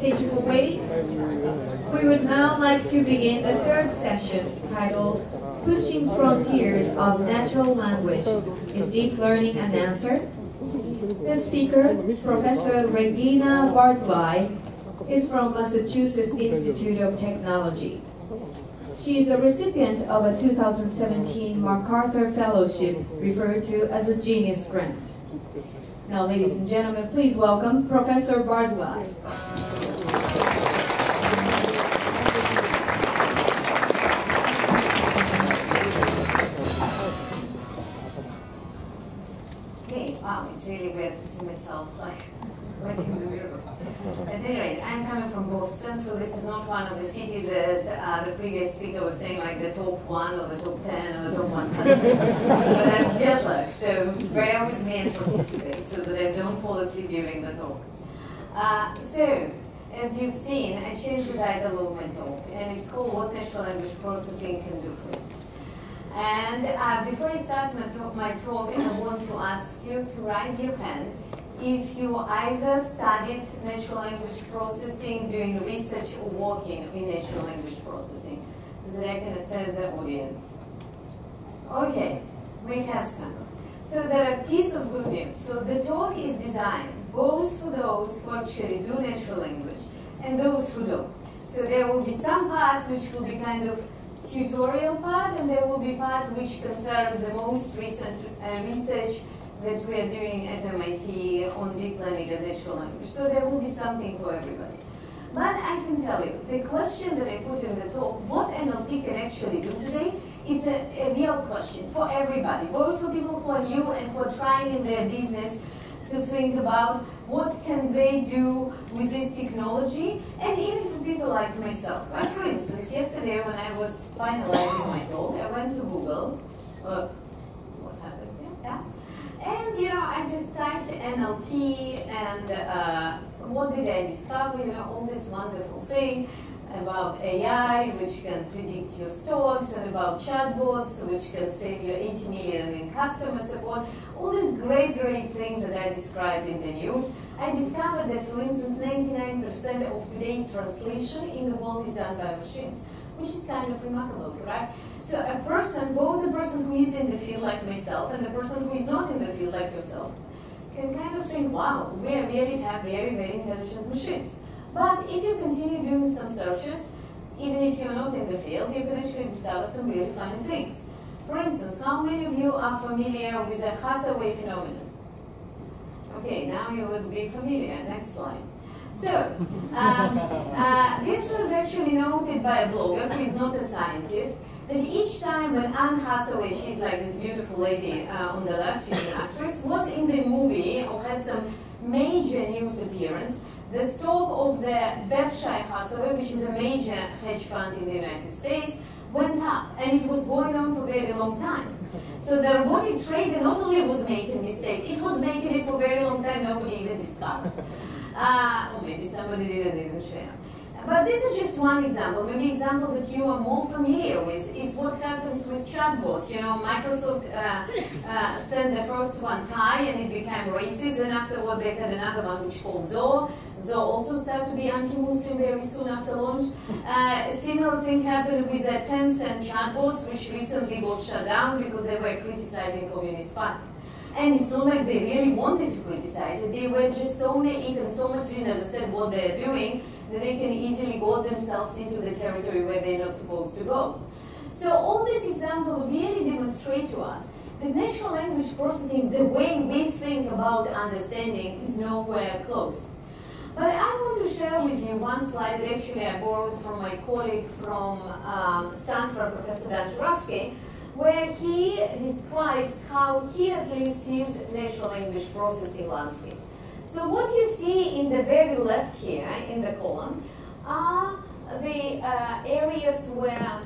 Thank you for waiting. We would now like to begin the third session titled Pushing Frontiers of Natural Language. Is Deep Learning an Answer? The speaker, Professor Regina Barzilay, is from Massachusetts Institute of Technology. She is a recipient of a 2017 MacArthur Fellowship, referred to as a Genius Grant. Now, ladies and gentlemen, please welcome Professor Barzilay. Okay, wow, it's really weird to see myself like in the mirror. At any rate, I'm coming from Boston, so this is not one of the cities that the previous speaker was saying, like the top one or the top 10 or the top 100. But I'm jet lagged, so bear with me and participate so that I don't fall asleep during the talk. So, as you've seen, I changed the title of my talk, and it's called What Natural Language Processing Can Do For You. And before I start my talk, I want to ask you to raise your hand if you either studied natural language processing, doing research, or working in natural language processing, so that I can assess the audience. Okay, we have some. So there are pieces of good news. So the talk is designed both for those who actually do natural language and those who don't. So there will be some part which will be kind of tutorial part, and there will be part which concerns the most recent research that we are doing at MIT on deep learning and natural language. So there will be something for everybody. But I can tell you, the question that I put in the talk, what NLP can actually do today, it's a real question for everybody, both for people who are new and who are trying in their business to think about what can they do with this technology, and even for people like myself. Like for instance, yesterday when I was finalizing my talk, I went to Google, what happened here? Yeah. And, you know, I just typed NLP and what did I discover, you know, all this wonderful thing about AI, which can predict your stocks, and about chatbots, which can save you 80 million in customer support. All these great, great things that I describe in the news. I discovered that, for instance, 99% of today's translation in the world is done by machines, which is kind of remarkable, correct? So a person, both a person who is in the field like myself and a person who is not in the field like yourselves, can kind of think, wow, we really have very, very intelligent machines. But if you continue doing some searches, even if you're not in the field, you can actually discover some really funny things. For instance, how many of you are familiar with the Hathaway phenomenon? Okay, now you will be familiar. Next slide. So, this was actually noted by a blogger who is not a scientist, that each time when Anne Hathaway, she's like this beautiful lady on the left, she's an actress, was in the movie or had some major news appearance, the stock of the Berkshire Hathaway, which is a major hedge fund in the United States, went up, and it was going on for a very long time. So the robotic trader not only was making mistakes, it was making it for a very long time, nobody even discovered. Or maybe somebody didn't share. But this is just one example. Maybe examples that you are more familiar with is what happens with chatbots. You know, Microsoft sent the first one, Tay, and it became racist. And afterward, they had another one which called Zoe. Zoe also started to be anti-Muslim very soon after launch. A similar thing happened with Tencent chatbots, which recently got shut down because they were criticizing the Communist Party. And it's not like they really wanted to criticize it. They were just so naive and so much didn't understand what they're doing that they can easily go themselves into the territory where they're not supposed to go. So all these examples really demonstrate to us that natural language processing, the way we think about understanding, is nowhere close. But I want to share with you one slide that actually I borrowed from my colleague from Stanford, Professor Dan Jurafsky, where he describes how he at least sees natural language processing landscape. So what you see in the very left here, in the column, are the areas where,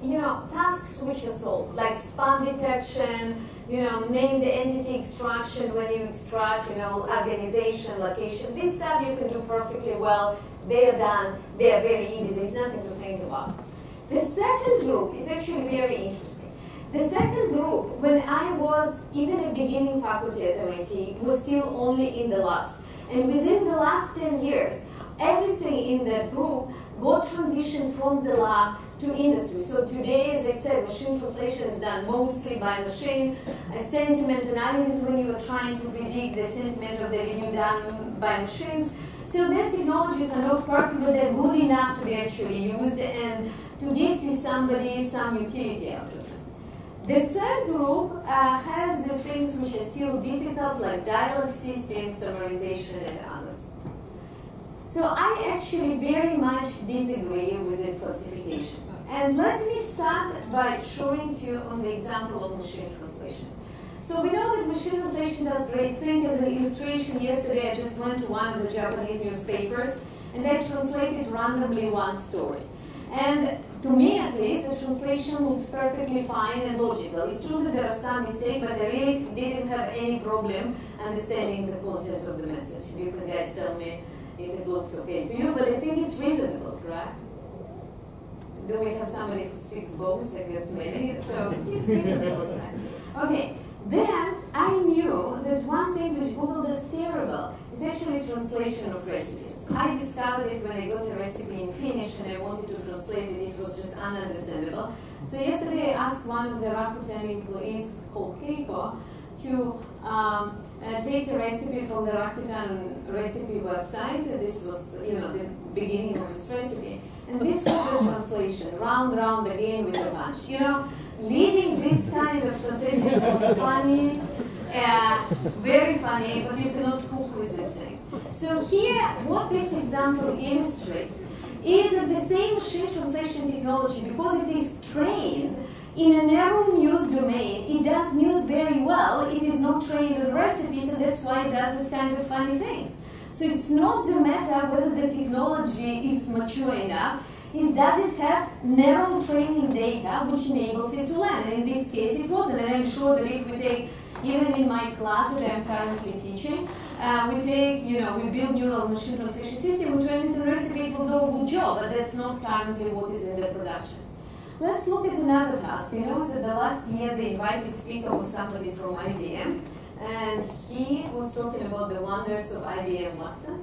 you know, tasks which are solved, like spam detection, you know, named entity extraction when you extract, you know, organization, location. This stuff you can do perfectly well. They are done. They are very easy. There's nothing to think about. The second group is actually very interesting. The second group, when I was even a beginning faculty at MIT, was still only in the labs. And within the last 10 years, everything in that group will transition from the lab to industry. So today, as I said, machine translation is done mostly by machine. A sentiment analysis, when you are trying to predict the sentiment of the review, done by machines. So these technologies are not perfect, but they're good enough to be actually used and to give to somebody some utility out of it. The third group has the things which are still difficult, like dialogue system, summarization, and others. So I actually very much disagree with this classification. And let me start by showing to you on the example of machine translation. So we know that machine translation does great things. As an illustration, yesterday I just went to one of the Japanese newspapers and I translated randomly one story. And to me, at least, the translation looks perfectly fine and logical. It's true that there are some mistakes, but I really didn't have any problem understanding the content of the message. You can guys tell me if it looks okay to you, but I think it's reasonable, correct? Do we have somebody who speaks both? I guess maybe. So it's reasonable, right? Okay. Then I knew that one thing which Google does terrible is actually translation of recipes. I discovered it when I got a recipe in Finnish and I wanted to translate it. It was just ununderstandable. So yesterday I asked one of the Rakuten employees called Keiko to take a recipe from the Rakuten recipe website. This was, you know, the beginning of this recipe. And this was the translation, round, round again with a punch. You know, reading this kind of translation was funny, very funny, but you cannot cook with that thing. So here, what this example illustrates is that the same machine translation technology, because it is trained in a narrow news domain, it does news very well, it is not trained on recipes, and that's why it does this kind of funny things. So it's not the matter whether the technology is mature enough, is does it have narrow training data which enables it to learn? And in this case it wasn't, and I'm sure that if we take, even in my class that I'm currently teaching, we take, you know, we build neural machine translation system, we train it in recipe, it will do a good job, but that's not currently what is in the production. Let's look at another task. You know that the last year the invited speaker was somebody from IBM, and he was talking about the wonders of IBM Watson.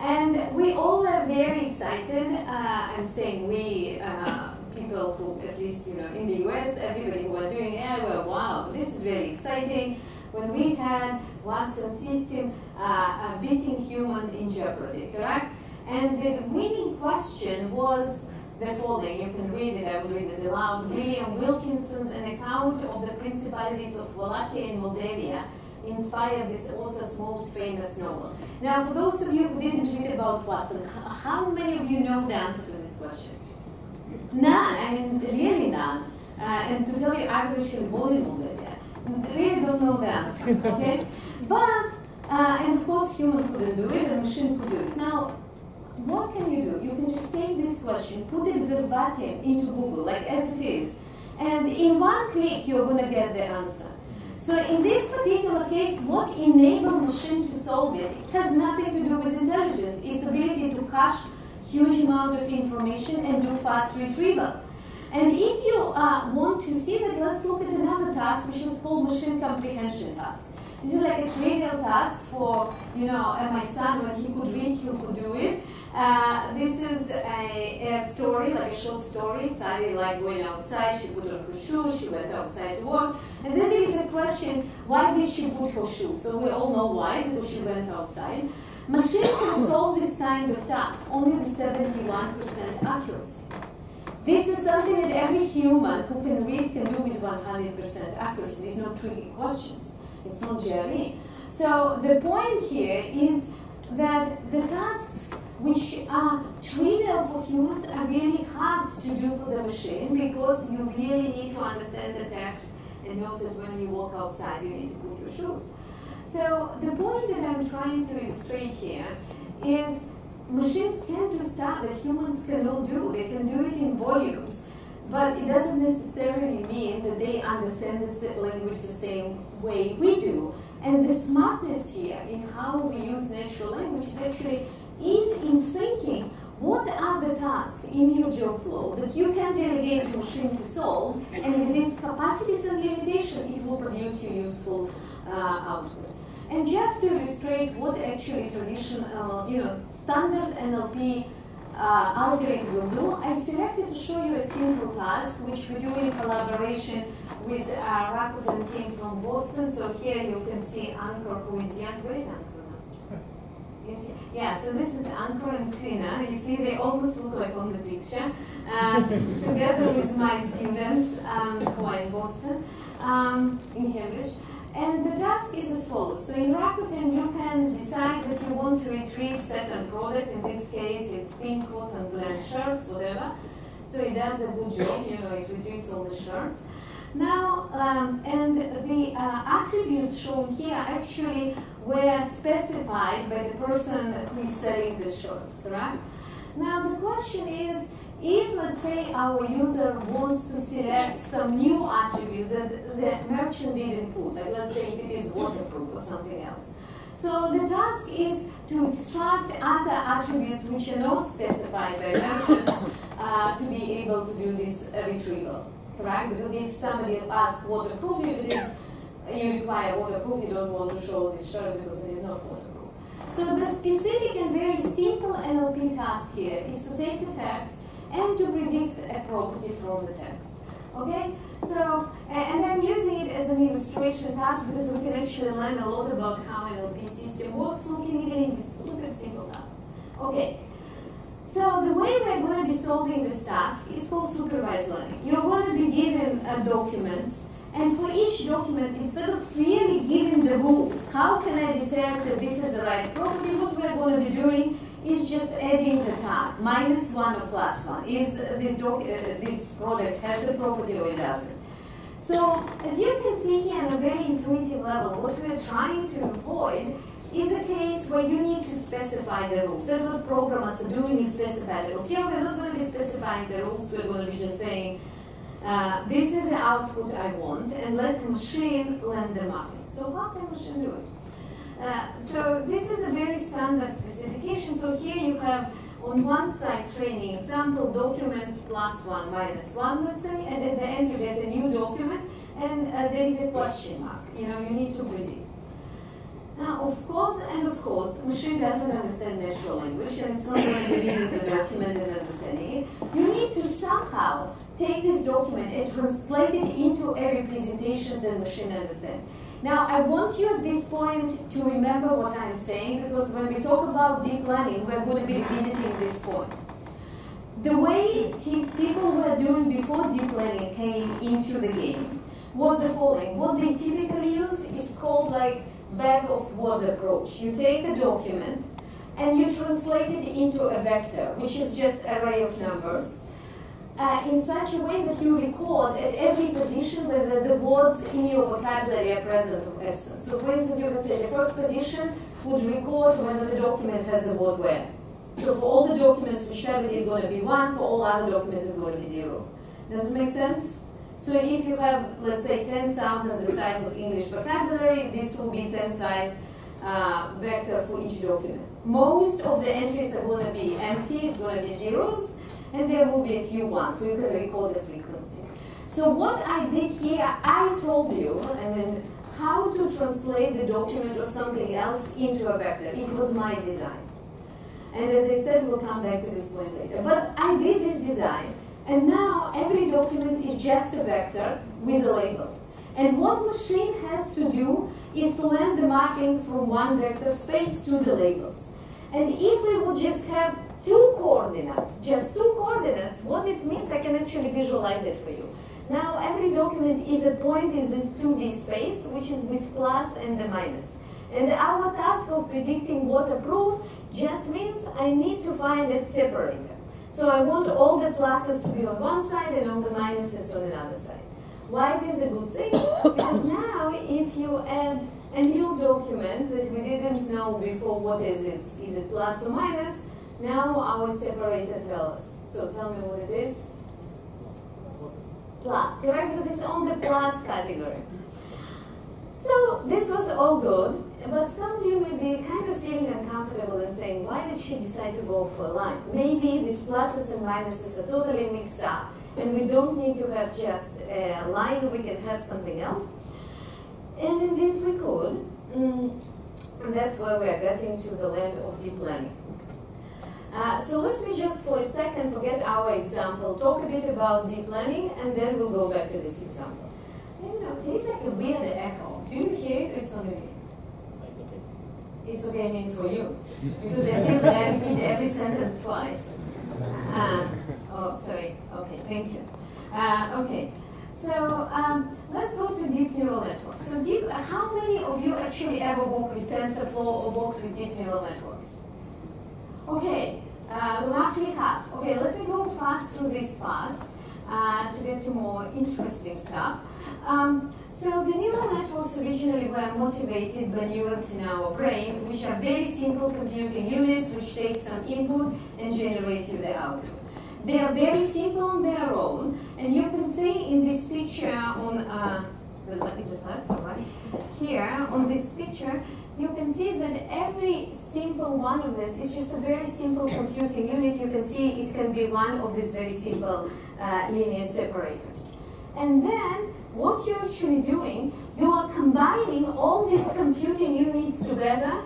And we all were very excited. I'm saying we, people who, at least you know, in the US, everybody who were doing it, well, wow, this is very exciting. When we had Watson system beating humans in Jeopardy, correct? And the winning question was the following. You can read it, I will read it aloud. William Wilkinson's An Account of the Principalities of Wallachia and Moldavia inspired this author's most famous novel. Now, for those of you who didn't read about Watson, how many of you know the answer to this question? None, I mean, really none. And to tell you, I was actually born in Moldavia. Really don't know the answer, okay? But, and of course, human couldn't do it, the machine could do it. Now, what can you do? You can just take this question, put it verbatim into Google, like as it is, and in one click, you're going to get the answer. So in this particular case, what enabled machine to solve it? It has nothing to do with intelligence. Its ability to cache huge amount of information and do fast retrieval. And if you want to see that, let's look at another task, which is called machine comprehension task. This is like a trivial task for, you know, my son, when he could read, he could do it. This is a story, like a short story. Sally liked going outside, she put on her shoes, she went outside to work. And then there is a question, why did she put her shoes? So we all know why, because she went outside. Machine can solve this kind of task only with 71% accuracy. This is something that every human who can read can do with 100% accuracy. These are not tricky questions. It's not GRE. So the point here is that the tasks which are trivial for humans are really hard to do for the machine, because you really need to understand the text and know that when you walk outside you need to put your shoes. So the point that I'm trying to illustrate here is machines can do stuff that humans cannot do. They can do it in volumes, but it doesn't necessarily mean that they understand the language the same way we do. And the smartness here in how we use natural language is actually in thinking what are the tasks in your job flow that you can delegate to machine to solve, and with its capacities and limitations, it will produce you useful output. And just to illustrate what actually traditional, standard NLP algorithm will do, I selected to show you a simple task which we do in collaboration with a Rakuten team from Boston. So here you can see Ankur, who is young. Where is Ankur now? Yeah, so this is Ankur and Tina. You see, they almost look like on the picture. Together with my students who are in Boston, in Cambridge. And the task is as follows. So in Rakuten, you can decide that you want to retrieve certain product. In this case, it's pink cotton blend shirts, whatever. So it does a good job, it retrieves all the shirts. Now, and the attributes shown here actually were specified by the person who is selling the shirts, correct? Now, the question is, if, let's say, our user wants to select some new attributes that the merchant didn't put, like, let's say, if it is waterproof or something else. So the task is to extract other attributes which are not specified by merchants to be able to do this retrieval, correct? Because if somebody asks waterproof, if it is, you require waterproof, you don't want to show the shirt because it is not waterproof. So the specific and very simple NLP task here is to take the text and to predict a property from the text, okay? So, and I'm using it as an illustration task because we can actually learn a lot about how NLP system works looking at it, super simple task. Okay, so the way we're going to be solving this task is called supervised learning. You're going to be given documents, and for each document, instead of really giving the rules, how can I detect that this is the right property, what we're going to be doing is just adding the tab, -1 or +1. Is this product has a property or it doesn't? So as you can see here on a very intuitive level, what we're trying to avoid is a case where you need to specify the rules. That's what programmers are doing, you specify the rules. Here we're not going to be specifying the rules, we're going to be just saying, this is the output I want, and let the machine learn them up. So how can machine do it? So this is a very standard specification. So here you have on one side training example documents +1, -1, let's say, and at the end you get a new document, and there is a question mark. You need to predict. Now, of course, machine doesn't understand natural language, and it's not going to be reading the document and understanding it. You need to somehow take this document and translate it into a representation that machine understands. Now, I want you at this point to remember what I'm saying, because when we talk about deep learning, we're going to be visiting this point. The way people were doing before deep learning came into the game was the following. What they typically used is called like bag of words approach. You take a document and you translate it into a vector, which is just an array of numbers. In such a way that you record at every position whether the words in your vocabulary are present or absent. So for instance, you can say the first position would record whether the document has the word where. So for all the documents which have it, it's going to be 1, for all other documents it's going to be 0. Does it make sense? So if you have, let's say, 10,000 the size of English vocabulary, this will be 10 size vector for each document. Most of the entries are going to be empty, it's going to be zeros, and there will be a few ones, so you can record the frequency. So what I did here, I told you, how to translate the document or something else into a vector. It was my design. And as I said, we'll come back to this point later. But I did this design, and now every document is just a vector with a label. And what machine has to do is to learn the mapping from one vector space to the labels. And if we would just have just two coordinates, what it means, I can actually visualize it for you. Now, every document is a point in this 2D space, which is with plus and the minus. And our task of predicting waterproof just means I need to find a separator. So I want all the pluses to be on one side and all the minuses on another side. Why it is a good thing? Because now, if you add a new document that we didn't know before what is it plus or minus, now our separator tells us. So tell me what it is. Plus, correct? Because it's on the plus category. So this was all good, but some of you may be kind of feeling uncomfortable and saying, why did she decide to go for a line? Maybe these pluses and minuses are totally mixed up, and we don't need to have just a line, we can have something else. And indeed we could. And that's where we are getting to the land of deep learning. So let me just for a second forget our example, talk a bit about deep learning, and then we'll go back to this example. I don't know, there's like a weird echo. Do you hear it or it's only me? It's okay. It's okay, I mean, for you. Because I think that I repeat every sentence twice. Oh, sorry. Okay, thank you. Okay, so let's go to deep neural networks. So deep, how many of you actually ever worked with TensorFlow or worked with deep neural networks? Okay, roughly half. Okay, let me go fast through this part to get to more interesting stuff. So the neural networks originally were motivated by neurons in our brain, which are very simple computing units which take some input and generate you the output. They are very simple on their own, and you can see in this picture on is it left or right? Here on this picture, you can see that every simple one of this is just a very simple computing unit. You can see it can be one of these very simple linear separators. And then what you're actually doing, you are combining all these computing units together.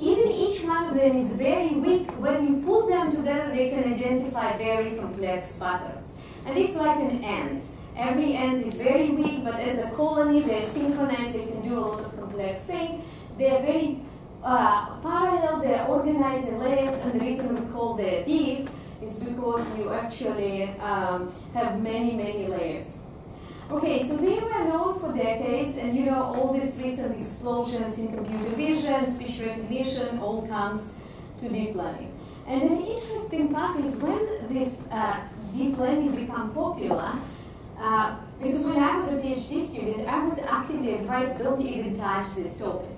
Even each one of them is very weak. When you put them together, they can identify very complex patterns. And it's like an ant. Every ant is very weak, but as a colony, they're synchronized. They can do a lot of complex things. They're very parallel. They're organized in layers. And the reason we call them deep is because you actually have many, many layers. Okay, so they were known for decades, and you know, all these recent explosions in computer vision, speech recognition, all comes to deep learning. And an interesting part is when this deep learning became popular, because when I was a PhD student, I was actively advised don't even touch this topic.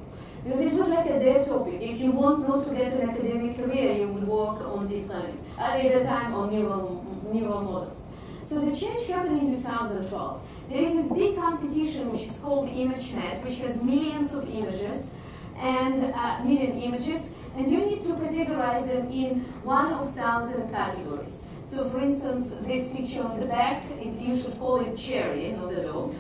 Because it was like a dead topic. If you want not to get an academic career, you would work on deep learning, at the time on neural models. So the change happened in 2012. There is this big competition which is called ImageNet, which has millions of images and and you need to categorize them in 1 of 1,000 categories. So for instance, this picture on the back, you should call it cherry, not the dog.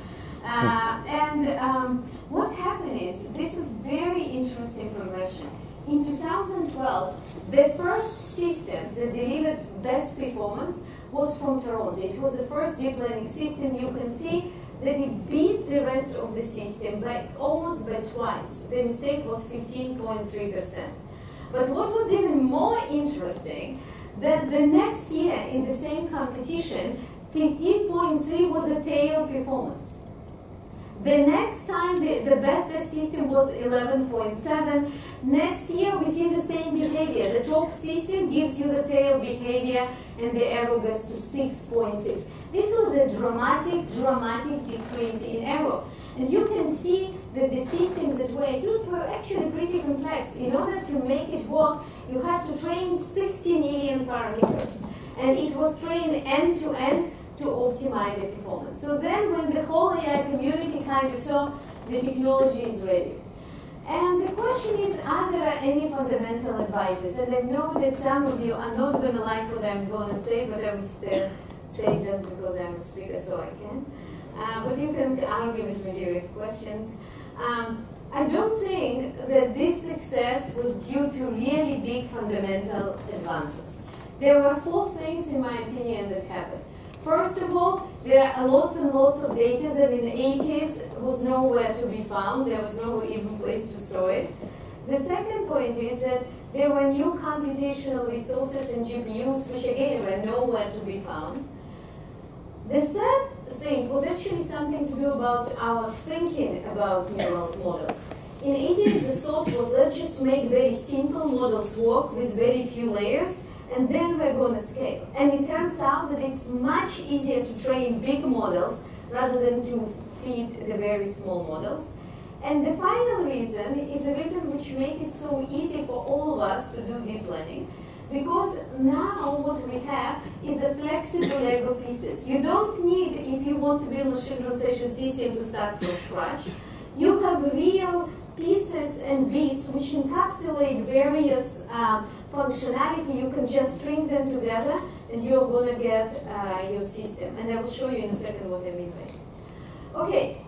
What happened is, this is very interesting progression. In 2012, the first system that delivered best performance was from Toronto. It was the first deep learning system. You can see that it beat the rest of the system by almost by twice. The mistake was 15.3%. But what was even more interesting, that the next year in the same competition, 15.3 was a tail performance. The next time the best system was 11.7. Next year we see the same behavior. The top system gives you the tail behavior and the error gets to 6.6. This was a dramatic decrease in error. And you can see that the systems that were used were actually pretty complex. In order to make it work, you had to train 60 million parameters. And it was trained end to end to optimize the performance. So then when the whole AI community kind of saw the technology is ready. And the question is, are there any fundamental advices? And I know that some of you are not going to like what I'm going to say, but I would still say just because I'm a speaker, so I can. But you can argue with me during questions. I don't think that this success was due to really big fundamental advances. There were 4 things, in my opinion, that happened. First of all, there are lots and lots of data that in the 80s was nowhere to be found. There was no even place to store it. The second point is that there were new computational resources and GPUs, which again were nowhere to be found. The third thing was actually something to do about our thinking about neural models. In the 80s, the thought was, let's just make very simple models work with very few layers, and then we're going to scale. And it turns out that it's much easier to train big models rather than to feed the very small models. And the final reason is the reason which makes it so easy for all of us to do deep learning. Because now what we have is a flexible Lego pieces. You don't need, if you want to build a machine translation system, to start from scratch. You have real pieces and bits which encapsulate various functionality. You can just string them together and you're going to get your system. And I will show you in a second what I mean by it. Okay,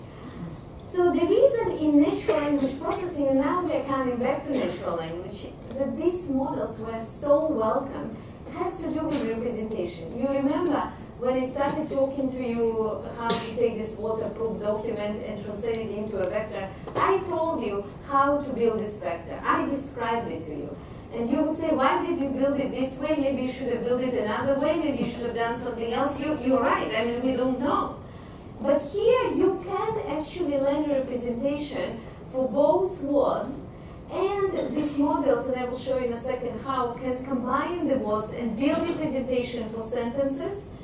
so the reason in natural language processing, now we are coming back to natural language, that these models were so welcome. It has to do with representation. You remember when I started talking to you how to take this waterproof document and translate it into a vector, I told you how to build this vector. I described it to you. And you would say, why did you build it this way? Maybe you should have built it another way. Maybe you should have done something else. You're right. I mean, we don't know. But here you can actually learn representation for both words and these models, and I will show you in a second how can combine the words and build representation for sentences,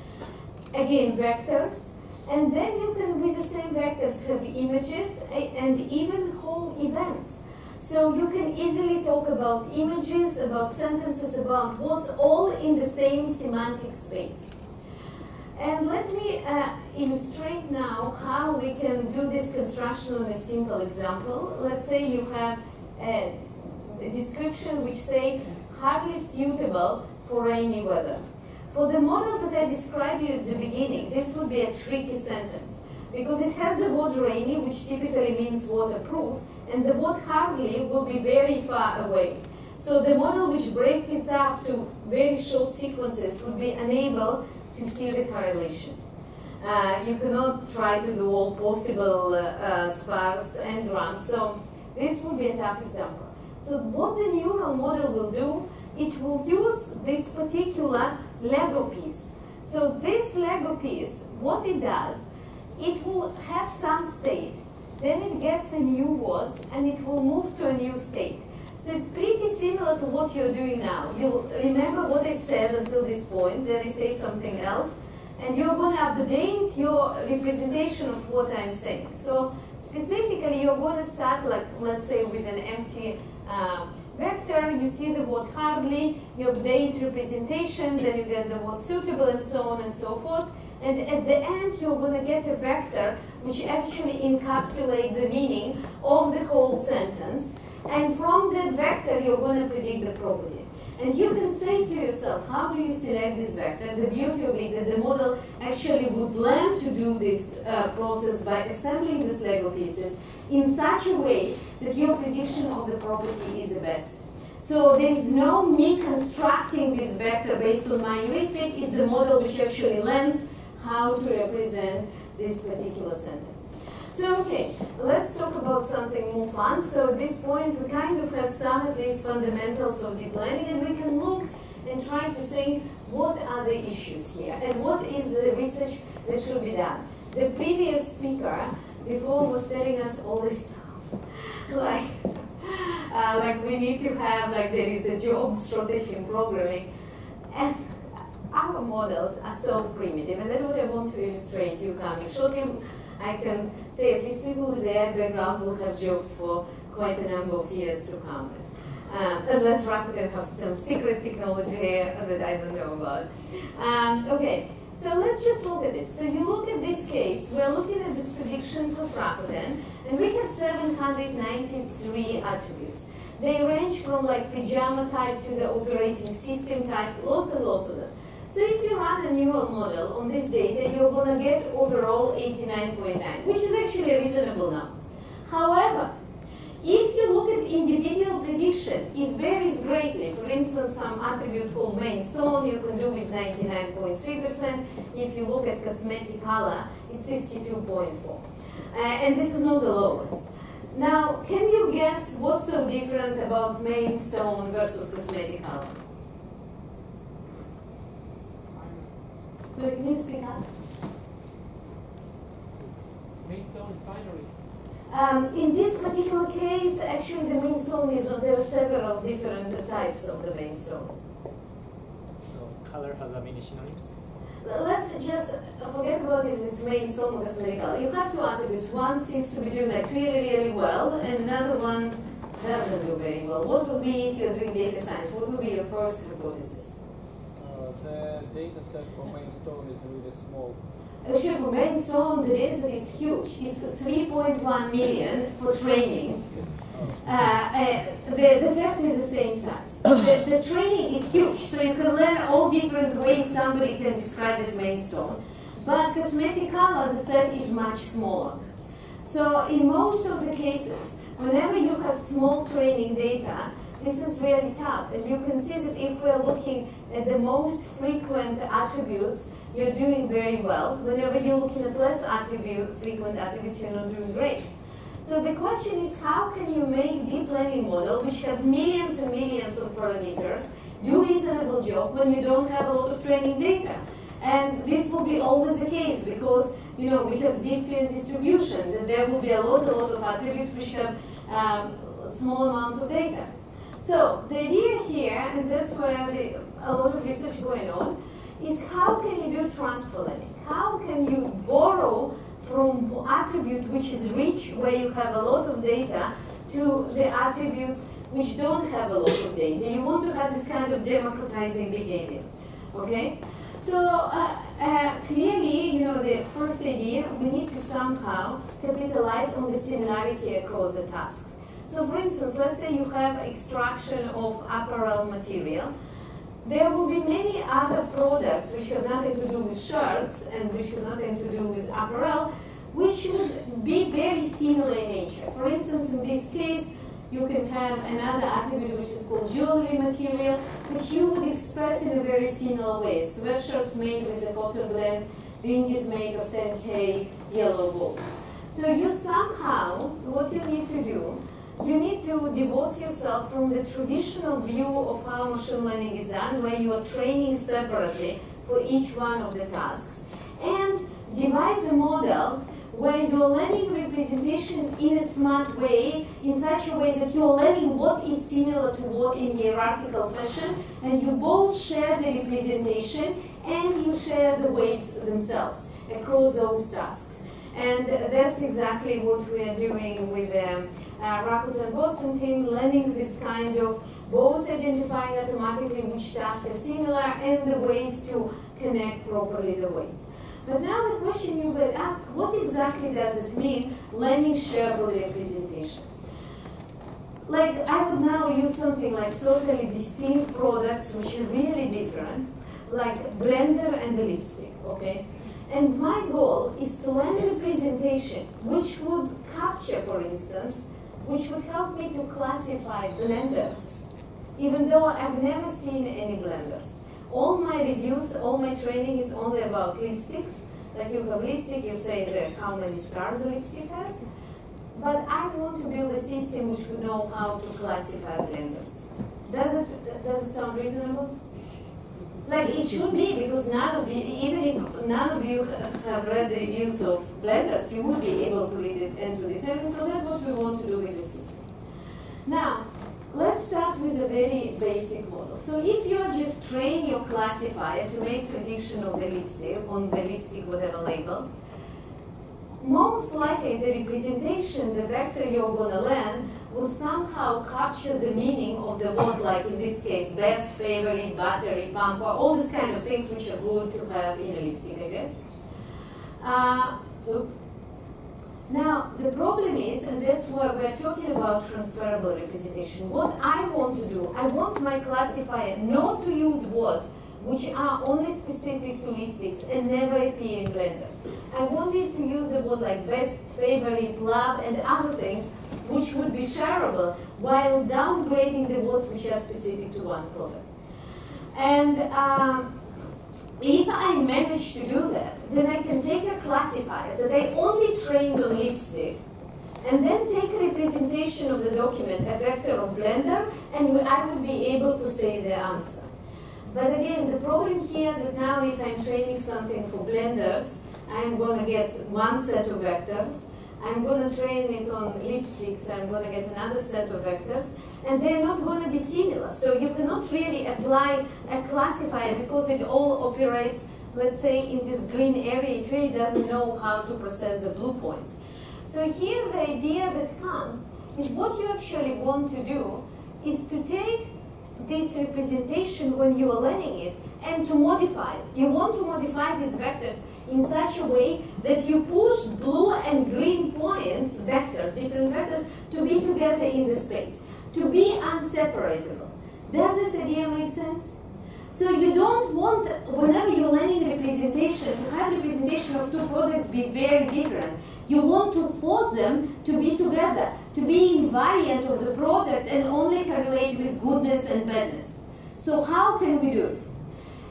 again vectors, and then you can with the same vectors have images and even whole events. So you can easily talk about images, about sentences, about words, all in the same semantic space. And let me illustrate now how we can do this construction on a simple example. Let's say you have a description which say, hardly suitable for rainy weather. For the models that I described you at the beginning, this would be a tricky sentence, because it has the word rainy, which typically means waterproof, and the word hardly will be very far away. So the model which breaks it up to very short sequences would be unable to see the correlation. You cannot try to do all possible sparse and grams. So this would be a tough example. So what the neural model will do, it will use this particular Lego piece. So this Lego piece, what it does, it will have some state. Then it gets a new word and it will move to a new state. So it's pretty similar to what you're doing now. You remember what I've said until this point, then I say something else, and you're going to update your representation of what I'm saying. So specifically, you're going to start, like, let's say, with an empty vector. You see the word hardly, you update representation, then you get the word suitable, and so on and so forth. And at the end, you're going to get a vector which actually encapsulates the meaning of the whole sentence. And from that vector, you're going to predict the property. And you can say to yourself, how do you select this vector? The beauty of it, that the model actually would learn to do this process by assembling these Lego pieces in such a way that your prediction of the property is the best. So there is no me constructing this vector based on my heuristic. It's a model which actually learns how to represent this particular sentence. So, okay, let's talk about something more fun. So at this point, we kind of have some, at least, fundamentals of deep learning, and we can look and try to think, what are the issues here? And what is the research that should be done? The previous speaker before was telling us all this stuff. Like we need to have, like there is a job shortage in programming. And our models are so primitive, and that's what I want to illustrate you coming shortly. I can say at least people with AI background will have jobs for quite a number of years to come, unless Rakuten have some secret technology that I don't know about. Okay, so let's just look at it. So you look at this case, we're looking at these predictions of Rakuten, and we have 793 attributes. They range from like pajama type to the operating system type, lots and lots of them. So if you run a neural model on this data, you're going to get overall 89.9, which is actually a reasonable number. However, if you look at individual prediction, it varies greatly. For instance, some attribute called main stone you can do with 99.3%. If you look at cosmetic color, it's 62.4. And this is not the lowest. Now, can you guess what's so different about main stone versus cosmetic color? So can you speak up? Main stone binary. In this particular case, actually the main stone is, there are several different types of the main stones. So color has a many synonyms? Let's just forget about if it's main stone or cosmetic color. You have two attributes. One seems to be doing like really, really well, and another one doesn't do very well. What would be, if you're doing data science, what would be your first hypothesis? The data set for main stone is really small. Actually, for main stone, the data set is huge. It's 3.1 million for training. The test is the same size. The training is huge, so you can learn all different ways somebody can describe that main stone. But cosmetic color, the set is much smaller. So in most of the cases, whenever you have small training data, this is really tough. And you can see that if we're looking at the most frequent attributes, you're doing very well. Whenever you're looking at less frequent attributes, you're not doing great. So the question is, how can you make deep learning model, which have millions and millions of parameters, do a reasonable job when you don't have a lot of training data? And this will be always the case because, you know, we have Zipfian distribution, that there will be a lot of attributes which have a small amount of data. So the idea here, and that's where a lot of research going on, is how can you do transfer learning? How can you borrow from attribute which is rich, where you have a lot of data, to the attributes which don't have a lot of data? You want to have this kind of democratizing behavior, okay? So clearly, you know, the first idea, we need to somehow capitalize on the similarity across the tasks. So for instance, let's say you have extraction of apparel material. There will be many other products which have nothing to do with shirts and which has nothing to do with apparel, which would be very similar in nature. For instance, in this case, you can have another attribute which is called jewelry material, which you would express in a very similar way. Sweatshirts made with a cotton blend, ring is made of 10K yellow wool. So you somehow, what you need to do, you need to divorce yourself from the traditional view of how machine learning is done, where you are training separately for each one of the tasks, and devise a model where you're learning representation in a smart way, in such a way that you're learning what is similar to what in hierarchical fashion, and you both share the representation and you share the weights themselves across those tasks. And that's exactly what we are doing with the Rakuten Boston team, learning this kind of both identifying automatically which tasks are similar and the ways to connect properly the weights. But now the question you will ask, what exactly does it mean, learning shareable representation? Like, I would now use something like totally distinct products which are really different, like blender and the lipstick, okay? And my goal is to learn representation which would capture, for instance, which would help me to classify blenders, even though I've never seen any blenders. All my reviews, all my training is only about lipsticks. Like you have lipstick, you say how many stars the lipstick has. But I want to build a system which would know how to classify blenders. Does it sound reasonable? Like it should be, because none of you, even if none of you have read the reviews of blenders, you would be able to read it and to determine. So that's what we want to do with the system. Now, let's start with a very basic model. So if you just train your classifier to make prediction of the lipstick, on the lipstick whatever label, most likely the representation, the vector you're going to learn, will somehow capture the meaning of the word, like in this case, best, favorite, battery, pump, or all these kind of things which are good to have in a lipstick, I guess. Now, the problem is, and that's why we're talking about transferable representation, what I want to do, I want my classifier not to use words which are only specific to lipsticks and never appear in blenders. I want it to use the word like best, favorite, love, and other things which would be shareable, while downgrading the words which are specific to one product. And if I manage to do that, then I can take a classifier that I only trained on lipstick, and then take a representation of the document, a vector of blender, and I would be able to say the answer. But again, the problem here that now if I'm training something for blenders, I'm going to get one set of vectors, I'm going to train it on lipsticks, I'm going to get another set of vectors, and they're not going to be similar. So you cannot really apply a classifier because it all operates, let's say, in this green area. It really doesn't know how to process the blue points. So here the idea that comes is what you actually want to do is to take this representation when you are learning it and to modify it. You want to modify these vectors in such a way that you push blue and green points, vectors, different vectors, to be together in the space, to be unseparatable. Does this idea make sense? So you don't want, whenever you're learning representation, to have representation of two products be very different. You want to force them to be together, to be invariant of the product and only correlate with goodness and badness. So how can we do it?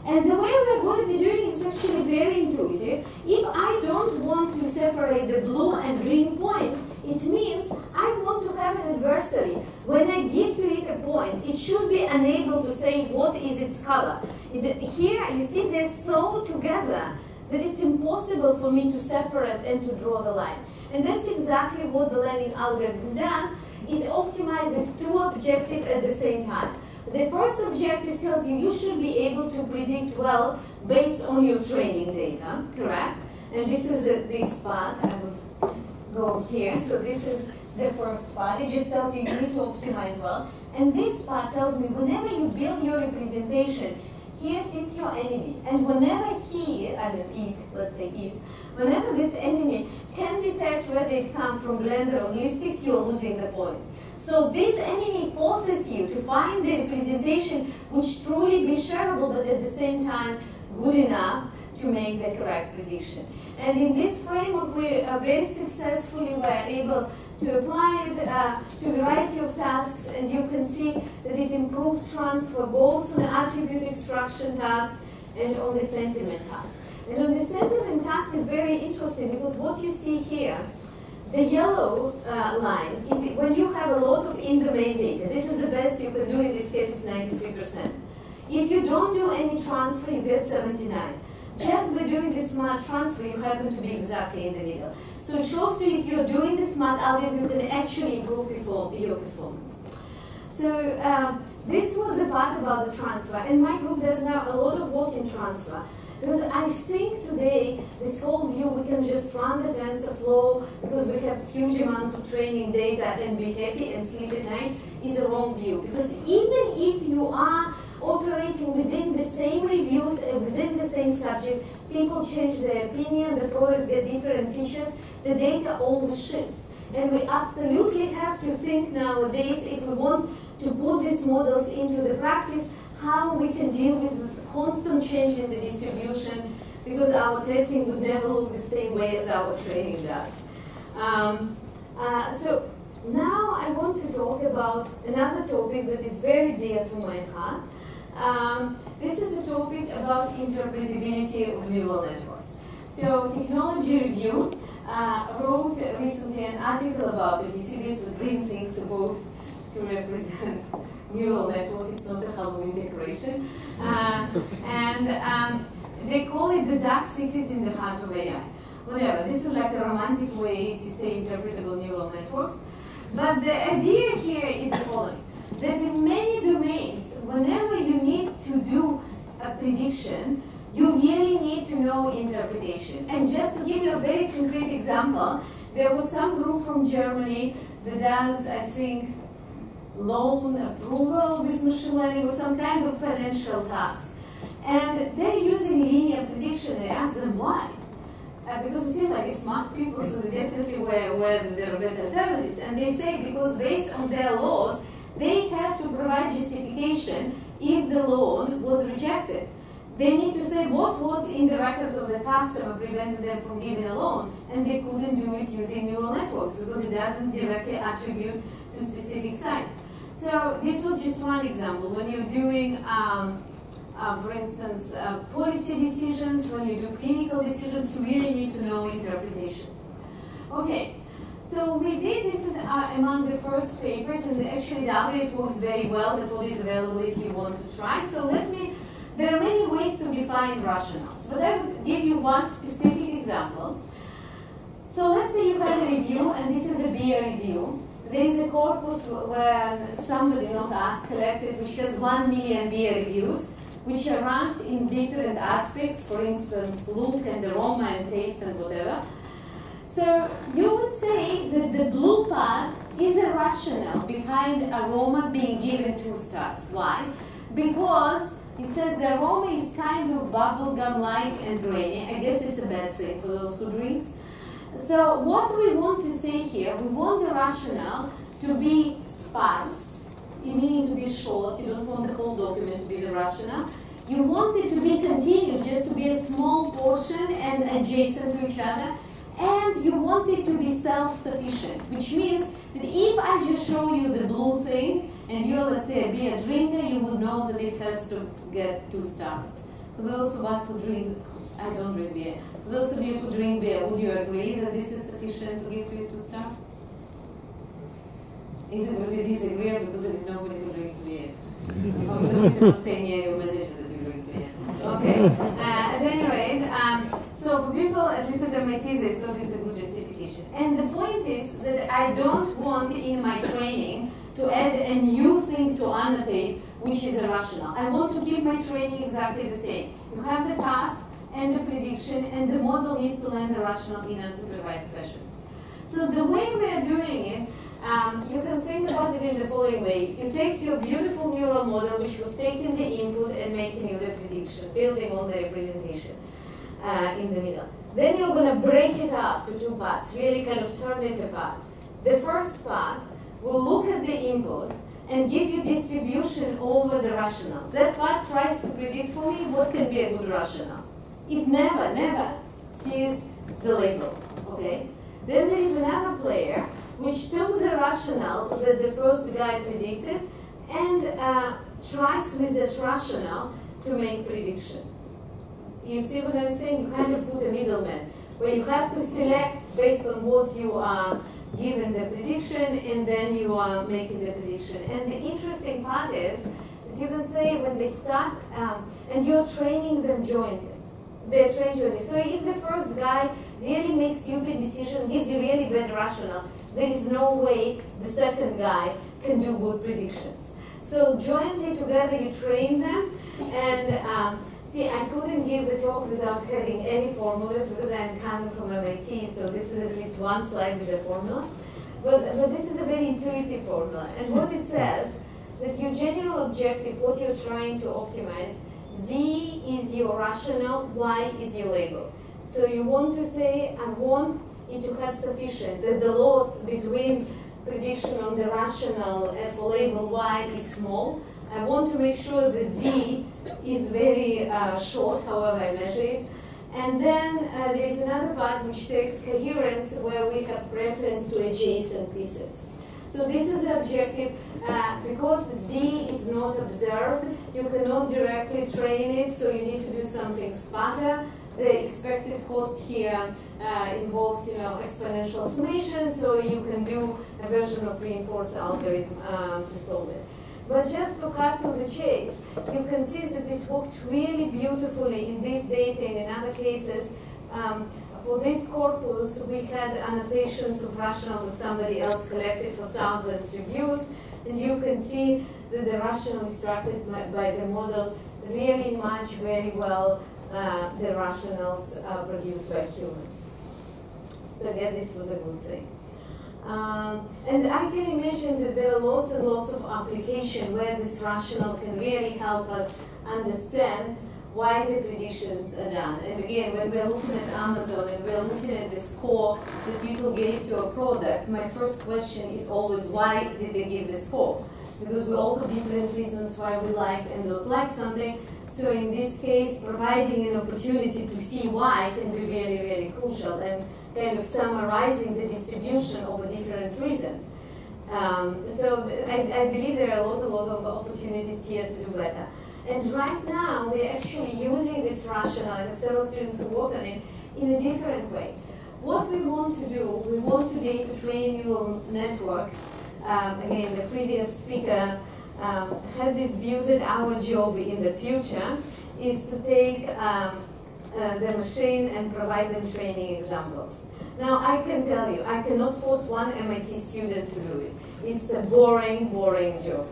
And the way we're going to be doing it is actually very intuitive. If I don't want to separate the blue and green points, it means I want to have an adversary. When I give to it a point, it should be unable to say what is its color. Here, you see, they're so together that it's impossible for me to separate and to draw the line. And that's exactly what the learning algorithm does. It optimizes two objectives at the same time. The first objective tells you you should be able to predict well based on your training data, correct? And this is this part. I would go here. So this is the first part. It just tells you you need to optimize well. And this part tells me whenever you build your representation, here sits your enemy, and whenever whenever this enemy can detect whether it comes from blender or lipsticks, you're losing the points. So this enemy forces you to find the representation which truly be shareable, but at the same time good enough to make the correct prediction. And in this framework, we very successfully were able to apply it to a variety of tasks, and you can see that it improved transfer both on the attribute extraction task and on the sentiment task. And on the sentiment task is very interesting because what you see here, the yellow line is when you have a lot of in-domain data. This is the best you can do in this case, it's 93%. If you don't do any transfer, you get 79%. Just by doing the smart transfer, you happen to be exactly in the middle. So it shows you if you're doing the smart algorithm, you can actually improve your performance. So this was the part about the transfer. And my group does now a lot of work in transfer. Because I think today, this whole view, we can just run the TensorFlow because we have huge amounts of training data and be happy and sleep at night is a wrong view. Because even if you are operating within the same reviews, within the same subject, people change their opinion, the product gets different features, the data always shifts. And we absolutely have to think nowadays, if we want to put these models into the practice, how we can deal with this constant change in the distribution, because our testing would never look the same way as our training does. So now I want to talk about another topic that is very dear to my heart. This is a topic about interpretability of neural networks. So Technology Review wrote recently an article about it. You see this green thing supposed to represent neural network. It's not a Halloween decoration. They call it the dark secret in the heart of AI. Whatever, this is like a romantic way to say interpretable neural networks. But the idea here is the following. That in many domains, whenever you need to do a prediction, you really need to know interpretation. And just to give you a very concrete example, there was some group from Germany that does, I think, loan approval with machine learning or some kind of financial task. And they're using linear prediction. I asked them why. Because it seems like smart people, so they definitely were their better alternatives. And they say because based on their laws, they have to provide justification if the loan was rejected. They need to say what was in the record of the customer prevented them from giving a loan, and they couldn't do it using neural networks because it doesn't directly attribute to specific site. So this was just one example. When you're doing, for instance, policy decisions, when you do clinical decisions, you really need to know interpretations. Okay. So we did, this is among the first papers, and actually the algorithm works very well. The code is available if you want to try. So let me, there are many ways to define rationals, but I would give you one specific example. So let's say you have a review, and this is a beer review. There is a corpus where somebody, not us, collected, which has 1 million beer reviews, which are ranked in different aspects, for instance, look and aroma and taste and whatever. So you would say that the blue part is a rationale behind aroma being given 2 stars. Why? Because it says the aroma is kind of bubblegum-like and grainy. I guess it's a bad thing for those who drink. So what we want to say here, we want the rationale to be sparse, meaning to be short. You don't want the whole document to be the rationale. You want it to be continuous, just to be a small portion and adjacent to each other, and you want it to be self-sufficient, which means that if I just show you the blue thing and you, let's say, a beer drinker, you would know that it has to get 2 stars. For those of us who drink, I don't drink beer. For those of you who drink beer, would you agree that this is sufficient to give you 2 stars? Is it because you disagree or because there is nobody who drinks beer? Or because you cannot say near your manager that you drink beer? Okay. At any rate, so for people, at least at MIT, they thought it's a good justification. And the point is that I don't want in my training to add a new thing to annotate, which is irrational. I want to keep my training exactly the same. You have the task and the prediction, and the model needs to learn the rational in unsupervised fashion. So the way we are doing it, you can think about it in the following way. You take your beautiful neural model, which was taking the input and making you the prediction, building on the representation in the middle. Then you're going to break it up to 2 parts, really kind of turn it apart. The first part will look at the input and give you distribution over the rationals. That part tries to predict for me what can be a good rational. It never, never sees the label, okay? Then there is another player which took the rationale that the first guy predicted and tries with that rationale to make prediction. You see what I'm saying? You kind of put a middleman where you have to select based on what you are given the prediction and then you are making the prediction. And the interesting part is that you can say when they start, and you're training them jointly. They're trained jointly. So if the first guy really makes stupid decision, gives you really bad rationale, there is no way the second guy can do good predictions. So jointly together you train them, and see, I couldn't give the talk without having any formulas because I'm coming from MIT, so this is at least 1 slide with a formula. But this is a very intuitive formula, and what it says, that your general objective, what you're trying to optimize, Z is your rationale, Y is your label. So you want to say, I want it to have sufficient, that the loss between prediction on the rational for label Y is small. I want to make sure that Z is very short, however I measure it. And then there is another part which takes coherence where we have preference to adjacent pieces. So this is the objective. Because Z is not observed, you cannot directly train it, so you need to do something smarter. The expected cost here involves, you know, exponential summation, so you can do a version of reinforced algorithm to solve it. But just to cut to the chase, you can see that it worked really beautifully in this data and in other cases. For this corpus, we had annotations of rational that somebody else collected for thousands of reviews, and you can see that the rational extracted by the model really match very well the rationals produced by humans. So I guess this was a good thing. And I can imagine that there are lots and lots of applications where this rational can really help us understand why the predictions are done. And again, when we're looking at Amazon and we're looking at the score that people gave to a product, my first question is always, why did they give the score? Because we all have different reasons why we like and don't like something. So in this case, providing an opportunity to see why can be really, really crucial and kind of summarizing the distribution over different reasons. So I believe there are a lot of opportunities here to do better. And right now, we're actually using this rationale, and several students who work on it, in a different way. What we want to do, we want today to train neural networks. Again, the previous speaker had this view that our job in the future is to take the machine and provide them training examples. Now, I can tell you, I cannot force one MIT student to do it. It's a boring, boring job.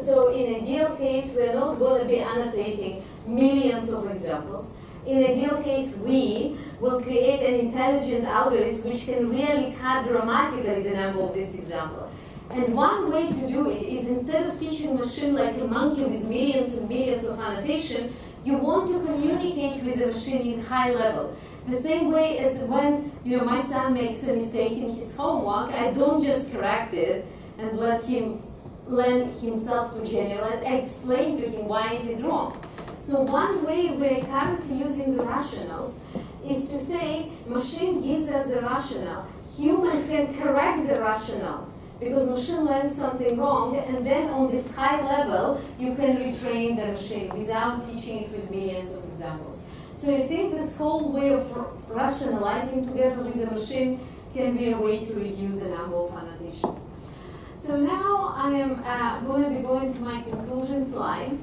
So in ideal case, we're not going to be annotating millions of examples. In ideal case, we will create an intelligent algorithm which can really cut dramatically the number of these examples. And one way to do it is instead of teaching machine like a monkey with millions and millions of annotation, you want to communicate with the machine in high level. The same way as when, you know, my son makes a mistake in his homework, I don't just correct it and let him learn himself to generalize. I explain to him why it is wrong. So one way we're currently using the rationals is to say machine gives us the rationale. Human can correct the rationale because machine learns something wrong, and then on this high level, you can retrain the machine without teaching it with millions of examples. So you think this whole way of rationalizing together with a machine can be a way to reduce the number of annotations. So now I am going to be going to my conclusion slides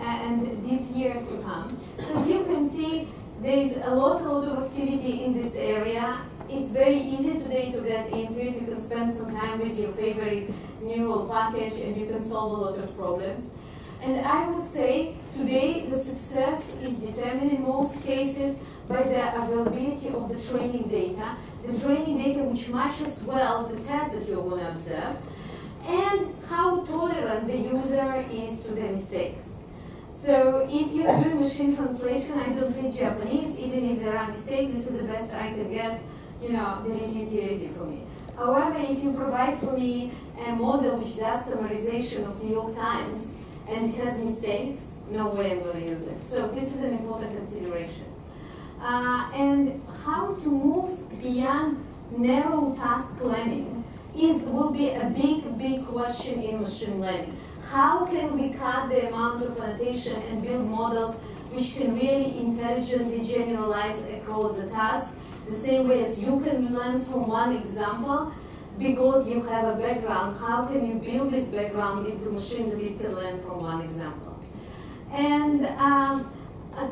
and deep years to come. So you can see there is a lot of activity in this area. It's very easy today to get into it. You can spend some time with your favorite neural package and you can solve a lot of problems. And I would say today the success is determined in most cases by the availability of the training data, which matches well the test that you're going to observe, and how tolerant the user is to the mistakes. So if you do machine translation, I don't think Japanese, even if there are mistakes, this is the best I can get, you know, there is utility for me. However, if you provide for me a model which does summarization of New York Times and it has mistakes, no way I'm going to use it. So this is an important consideration. And how to move beyond narrow task learning will be a big question in machine learning. How can we cut the amount of annotation and build models which can really intelligently generalize across the task, the same way as you can learn from one example because you have a background? How can you build this background into machines that it can learn from one example? And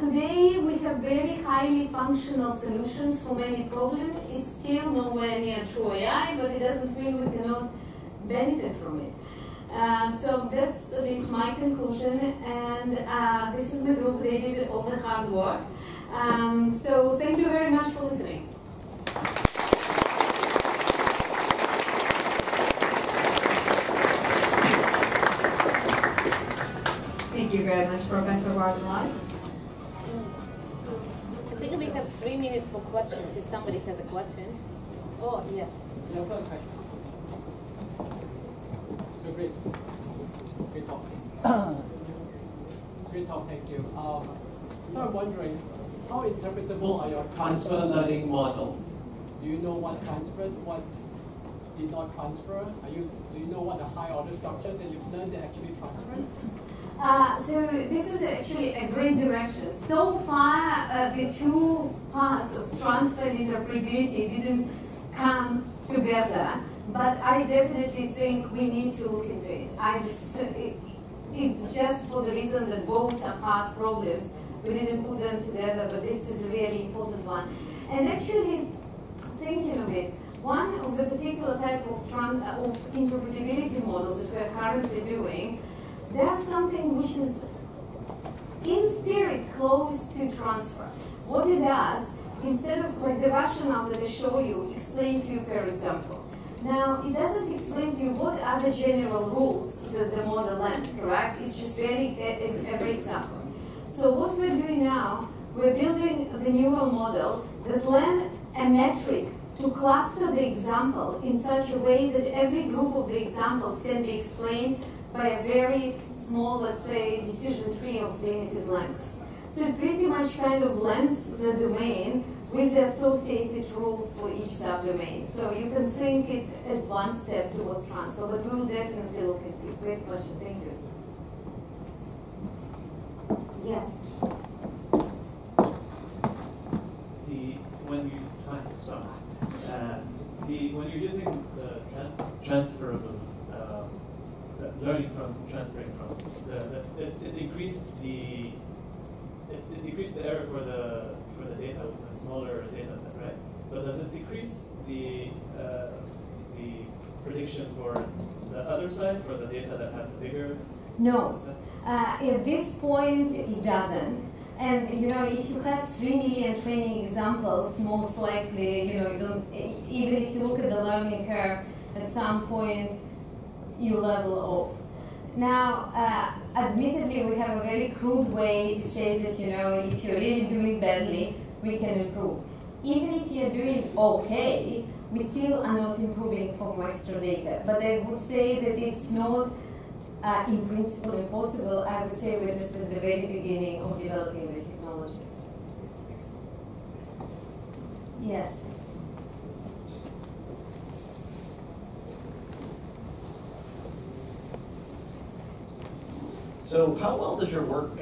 today we have very highly functional solutions for many problems. It's still nowhere near true AI, but it doesn't mean we cannot benefit from it. So that's at least my conclusion, and this is my group. They did all the hard work. So thank you very much for listening. Thank you very much, Professor Barzilay. I think we have 3 minutes for questions, if somebody has a question. Oh, yes. No problem. So great. Great talk. Great talk, thank you. So I'm wondering, how interpretable are your transfer learning models? Do you know what transferred, what did not transfer? Do you know what the high order structure that you've learned that actually transferred? So this is actually a great direction. So far, the two parts of transfer and interpretability didn't come together, but I definitely think we need to look into it. It's just for the reason that both are hard problems. We didn't put them together, but this is a really important one. And actually, thinking of it, one of the particular type of interpretability models that we are currently doing does something which is in spirit close to transfer. What it does, instead of like the rationales that I show you, explain to you per example. Now, it doesn't explain to you what are the general rules that the model learned, correct? It's just very every example. So what we're doing now, we're building the neural model that learns a metric to cluster the example in such a way that every group of the examples can be explained by a very small, let's say, decision tree of limited lengths. So it pretty much kind of lends the domain with the associated rules for each subdomain. So you can think it as one step towards transfer, but we will definitely look into it. Great question, thank you. Yes? When you're using the transferable learning from transferring from it decreased the error for the data with a smaller data set, right? But does it decrease the prediction for the other side, for the data that had the bigger? No, set? At this point it doesn't. And you know, if you have 3 million training examples, most likely, you know, you don't. Even if you look at the learning curve, at some point you level off. Now, admittedly, we have a very crude way to say that, you know, if you're really doing badly, we can improve. Even if you're doing okay, we still are not improving from extra data. But I would say that it's not, in principle, impossible. I would say we're just at the very beginning of developing this technology. Yes. So how well does your work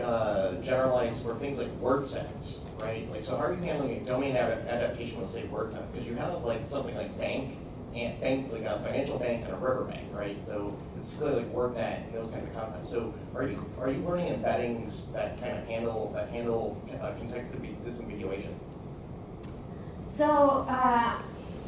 generalize for things like word sense, right? Like, so how are you handling a domain adaptation with, say, word sense? Because you have like something like bank, and bank, like a financial bank and a river bank, right? So it's clearly like WordNet and those kinds of concepts. So are you learning embeddings that kind of handle context disambiguation? So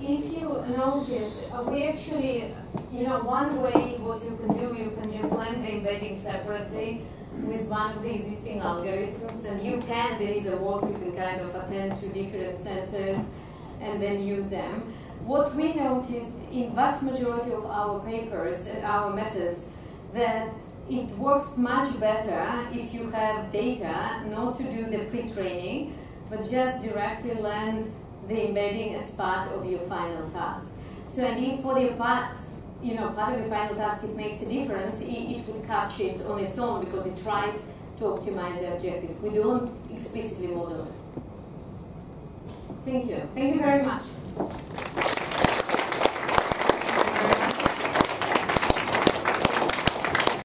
in few analogies, we actually, you know, one way what you can do, you can just learn the embedding separately with one of the existing algorithms, and you can, there is a work you can kind of attend to different sensors and then use them. What we noticed in vast majority of our papers and our methods, that it works much better if you have data, not to do the pre-training, but just directly learn the embedding as part of your final task. So I think for the part, you know, part of the final task, it makes a difference. It would capture it on its own because it tries to optimize the objective. We don't explicitly model it. Thank you. Thank you very much.